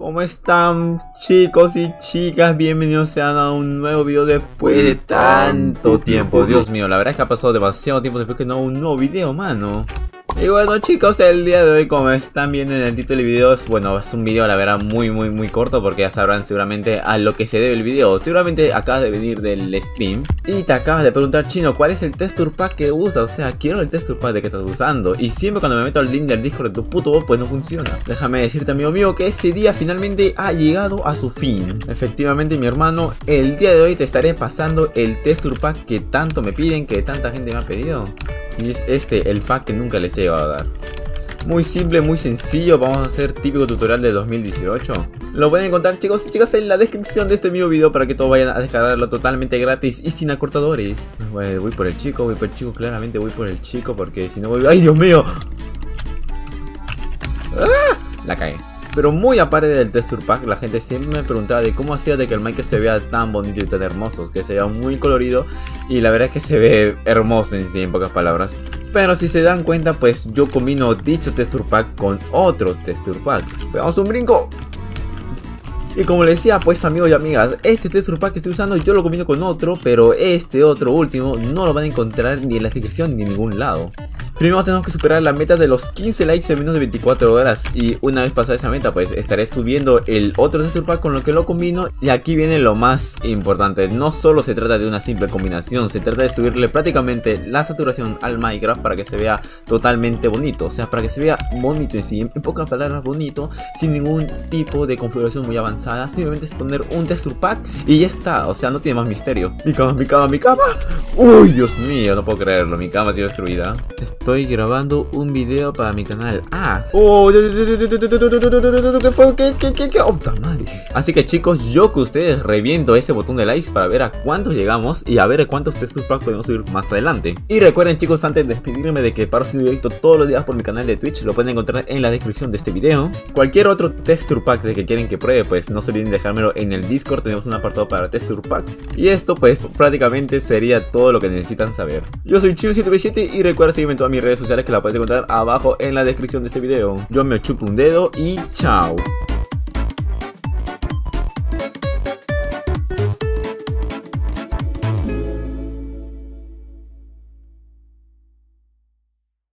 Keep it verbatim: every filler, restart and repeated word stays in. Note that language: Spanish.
¿Cómo están, chicos y chicas? Bienvenidos sean a un nuevo video después de tanto tiempo. Dios mío, la verdad es que ha pasado demasiado tiempo después que no hago un nuevo video, mano. Y bueno, chicos, el día de hoy, como están viendo en el título del video, es, bueno, es un video la verdad muy muy muy corto, porque ya sabrán seguramente a lo que se debe el video. Seguramente acabas de venir del stream y te acabas de preguntar: Chino, ¿cuál es el texture pack que usas? O sea, quiero el texture pack de que estás usando. Y siempre cuando me meto al link del Discord de tu puto bot, pues no funciona. Déjame decirte, amigo mío, que ese día finalmente ha llegado a su fin. Efectivamente, mi hermano, el día de hoy te estaré pasando el texture pack que tanto me piden, que tanta gente me ha pedido. Y es este, el pack que nunca les he llegado a dar. Muy simple, muy sencillo. Vamos a hacer típico tutorial de dos mil dieciocho. Lo pueden encontrar, chicos y chicas, en la descripción de este mismo video, para que todos vayan a descargarlo totalmente gratis y sin acortadores. Bueno, voy por el chico, voy por el chico claramente voy por el chico, porque si no voy... ¡Ay, Dios mío! ¡Ah! La cagué. Pero muy aparte del texture pack, la gente siempre me preguntaba de cómo hacía de que el Minecraft se vea tan bonito y tan hermoso, que se vea muy colorido, y la verdad es que se ve hermoso en sí, en pocas palabras. Pero si se dan cuenta, pues yo combino dicho texture pack con otro texture pack. ¡Veamos un brinco! Y como les decía, pues amigos y amigas, este texture pack que estoy usando yo lo combino con otro, pero este otro último no lo van a encontrar ni en la descripción ni en ningún lado. Primero tenemos que superar la meta de los quince likes en menos de veinticuatro horas, y una vez pasada esa meta, pues estaré subiendo el otro texture pack con lo que lo combino. Y aquí viene lo más importante: no solo se trata de una simple combinación, se trata de subirle prácticamente la saturación al Minecraft para que se vea totalmente bonito. O sea, para que se vea bonito en sí, en pocas palabras bonito, sin ningún tipo de configuración muy avanzada. Simplemente es poner un texture pack y ya está, o sea, no tiene más misterio. Mi cama, mi cama, mi cama. Uy, Dios mío, no puedo creerlo, mi cama ha sido destruida. Estoy grabando un video para mi canal. Ah, oh, ¿qué fue? ¿Qué, qué, qué, qué? Oh, madre. Así que, chicos, yo que ustedes reviento ese botón de likes para ver a cuántos llegamos y a ver a cuántos texture pack podemos subir más adelante. Y recuerden, chicos, antes de despedirme, de que paro su directo todos los días por mi canal de Twitch. Lo pueden encontrar en la descripción de este video. Cualquier otro texture pack de que quieren que pruebe, pues no se olviden dejármelo en el Discord, tenemos un apartado para texture packs. Y esto pues prácticamente sería todo lo que necesitan saber. Yo soy Chino siete ve siete y recuerda seguirme en todas mis redes sociales, que la puedes encontrar abajo en la descripción de este video. Yo me chupo un dedo y chao.